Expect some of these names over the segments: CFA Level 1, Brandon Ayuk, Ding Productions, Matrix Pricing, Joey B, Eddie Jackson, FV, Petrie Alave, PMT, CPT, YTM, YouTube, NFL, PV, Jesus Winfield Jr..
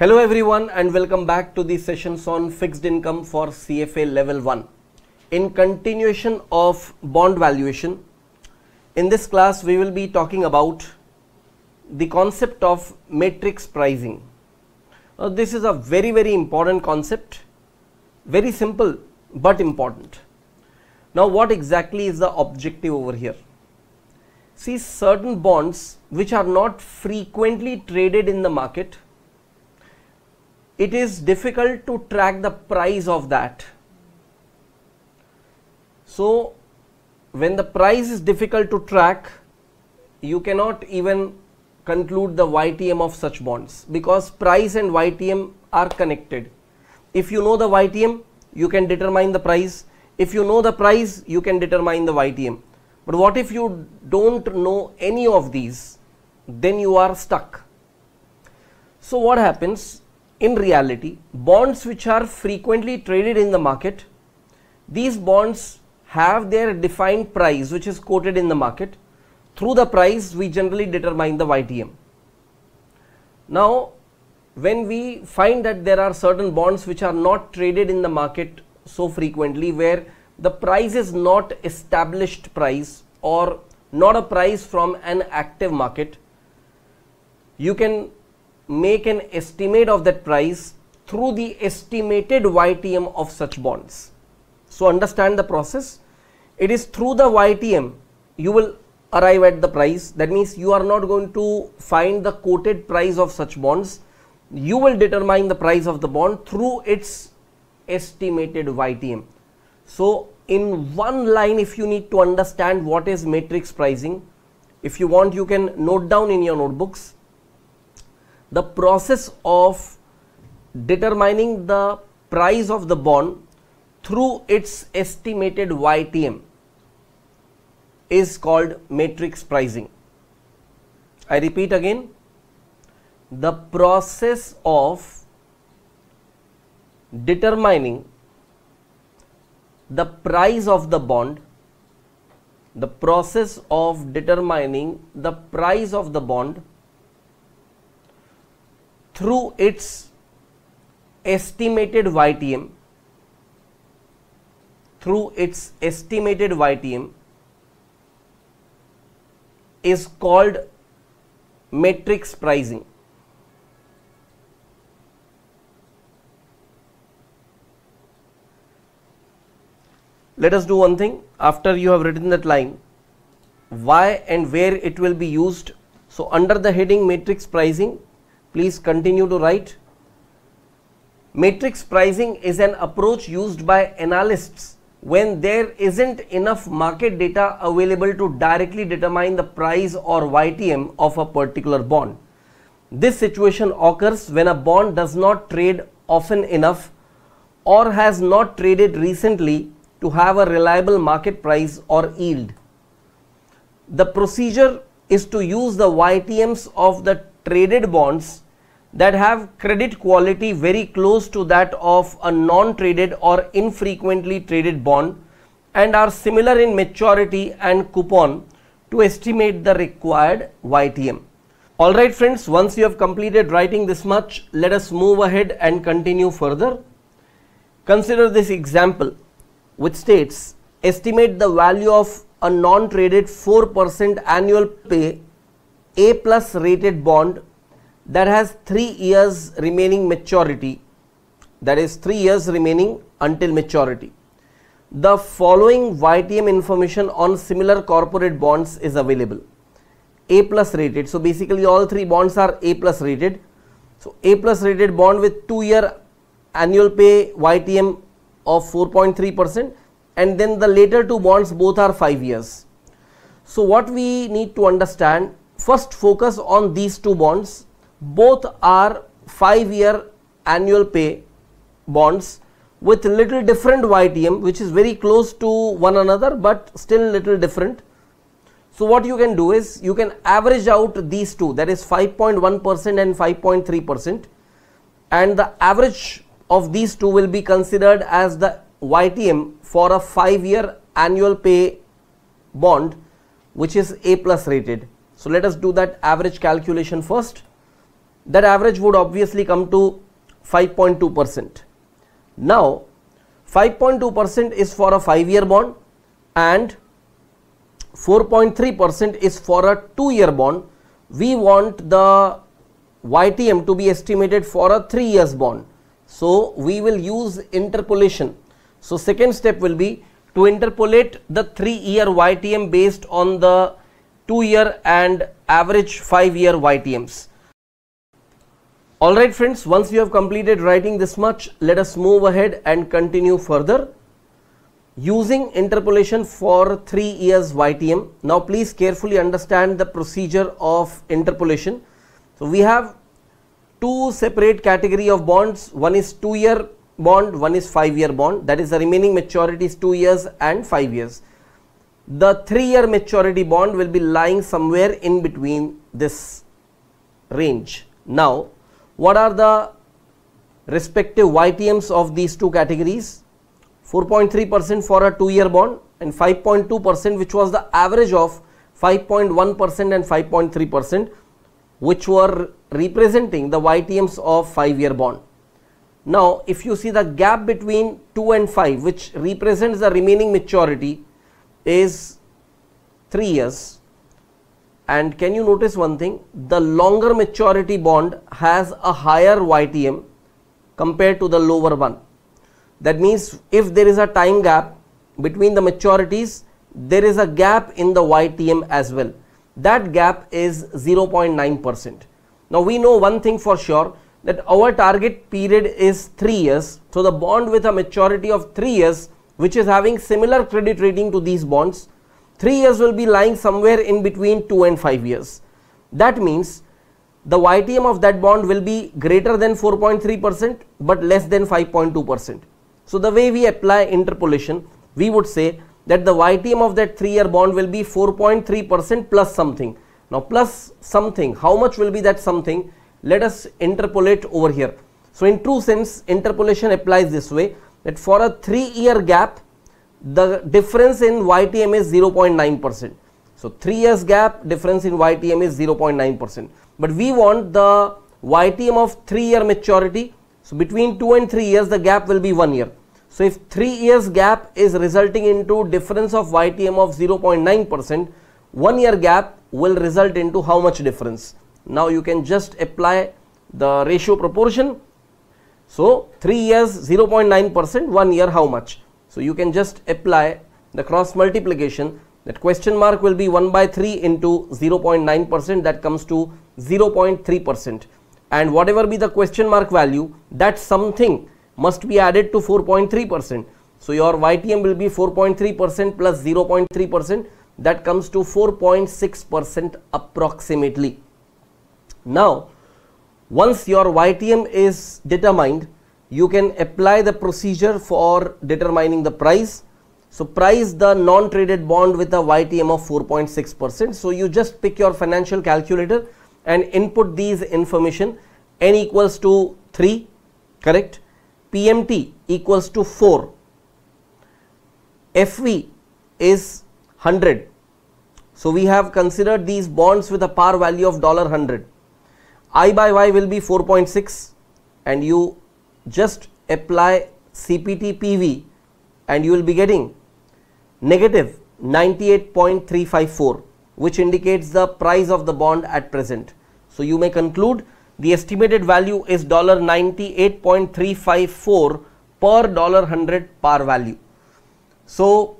Hello everyone and welcome back to the sessions on fixed income for CFA level 1. In continuation of bond valuation, in this class we will be talking about the concept of matrix pricing. This is a very, very important concept, very simple but important. Now what exactly is the objective over here? See, certain bonds which are not frequently traded in the market, it is difficult to track the price of that. So when the price is difficult to track, you cannot even conclude the YTM of such bonds, because price and YTM are connected. If you know the YTM, you can determine the price. If you know the price, you can determine the YTM. But what if you don't know any of these? Then you are stuck. So what happens? In reality, bonds which are frequently traded in the market, these bonds have their defined price which is quoted in the market. Through the price we generally determine the YTM. Now when we find that there are certain bonds which are not traded in the market so frequently, where the price is not established price or not a price from an active market, you can make an estimate of that price through the estimated YTM of such bonds. So understand the process. It is through the YTM you will arrive at the price. That means you are not going to find the quoted price of such bonds. You will determine the price of the bond through its estimated YTM. So in one line, if you need to understand what is matrix pricing, if you want you can note down in your notebooks. The process of determining the price of the bond through its estimated YTM is called matrix pricing. I repeat again, the process of determining the price of the bond, through its estimated YTM, is called matrix pricing. Let us do one thing. After you have written that line, why and where it will be used, so under the heading matrix pricing, please continue to write. Matrix pricing is an approach used by analysts when there isn't enough market data available to directly determine the price or YTM of a particular bond. This situation occurs when a bond does not trade often enough or has not traded recently to have a reliable market price or yield. The procedure is to use the YTMs of the traded bonds that have credit quality very close to that of a non-traded or infrequently traded bond and are similar in maturity and coupon to estimate the required YTM. Alright friends, once you have completed writing this much, let us move ahead and continue further. Consider this example which states, estimate the value of a non-traded 4% annual pay A plus rated bond that has 3 years remaining maturity, that is 3 years remaining until maturity. The following YTM information on similar corporate bonds is available. A plus rated, so basically all three bonds are A plus rated. So A plus rated bond with 2-year annual pay YTM of 4.3%, and then the later two bonds both are 5 years. So what we need to understand, first focus on these two bonds. Both are 5-year annual pay bonds with little different YTM, which is very close to one another but still little different. So what you can do is you can average out these two, that is 5.1% and 5.3%, and the average of these two will be considered as the YTM for a 5-year annual pay bond which is A plus rated. So let us do that average calculation first. that average would obviously come to 5.2%. Now 5.2% is for a 5-year bond and 4.3% is for a 2-year bond. We want the YTM to be estimated for a 3-year bond. So we will use interpolation. So second step will be to interpolate the 3-year YTM based on the 2-year and average 5-year YTMs. Alright friends, once you have completed writing this much, let us move ahead and continue further using interpolation for 3 years YTM. Now please carefully understand the procedure of interpolation. So we have two separate category of bonds, one is 2-year bond, one is 5-year bond, that is the remaining maturity is 2 years and 5 years. The 3-year maturity bond will be lying somewhere in between this range. Now what are the respective YTMs of these two categories? 4.3% for a 2-year bond and 5.2%, which was the average of 5.1% and 5.3%, which were representing the YTMs of 5-year bond. Now if you see, the gap between 2 and 5, which represents the remaining maturity, is 3 years. And can you notice one thing? The longer maturity bond has a higher YTM compared to the lower one. That means if there is a time gap between the maturities, there is a gap in the YTM as well. That gap is 0.9%. Now we know one thing for sure, that our target period is 3 years. So the bond with a maturity of 3 years which is having similar credit rating to these bonds, 3 years will be lying somewhere in between 2 and 5 years. That means the YTM of that bond will be greater than 4.3% but less than 5.2%. So the way we apply interpolation, we would say that the YTM of that 3-year bond will be 4.3% plus something. Now plus something, how much will be that something? Let us interpolate over here. So in true sense, interpolation applies this way, that for a 3-year gap, the difference in YTM is 0.9%. So 3 years gap, difference in YTM is 0.9%. But we want the YTM of 3-year maturity. So between 2 and 3 years, the gap will be 1 year. So if 3 years gap is resulting into difference of YTM of 0.9%, 1 year gap will result into how much difference? Now you can just apply the ratio proportion. So 3 years 0.9%, 1 year how much? So you can just apply the cross multiplication, that question mark will be 1/3 into 0.9%, that comes to 0.3%, and whatever be the question mark value, that something must be added to 4.3%. So your YTM will be 4.3% plus 0.3%, that comes to 4.6% approximately. Now once your YTM is determined, you can apply the procedure for determining the price. So price the non-traded bond with a YTM of 4.6%. So you just pick your financial calculator and input these information. N equals to 3, correct? PMT equals to 4. FV is 100. So we have considered these bonds with a par value of $100. I by Y will be 4.6, and you just apply CPT PV and you will be getting negative 98.354, which indicates the price of the bond at present. So you may conclude the estimated value is $98.354 per $100 par value. So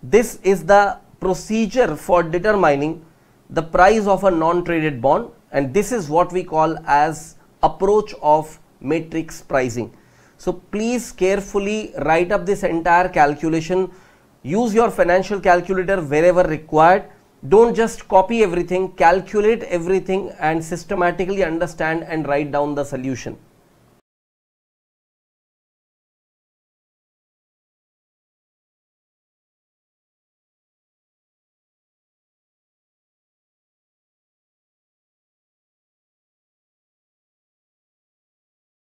this is the procedure for determining the price of a non-traded bond, and this is what we call as approach of matrix pricing. So please carefully write up this entire calculation, use your financial calculator wherever required. Don't just copy everything, calculate everything and systematically understand and write down the solution.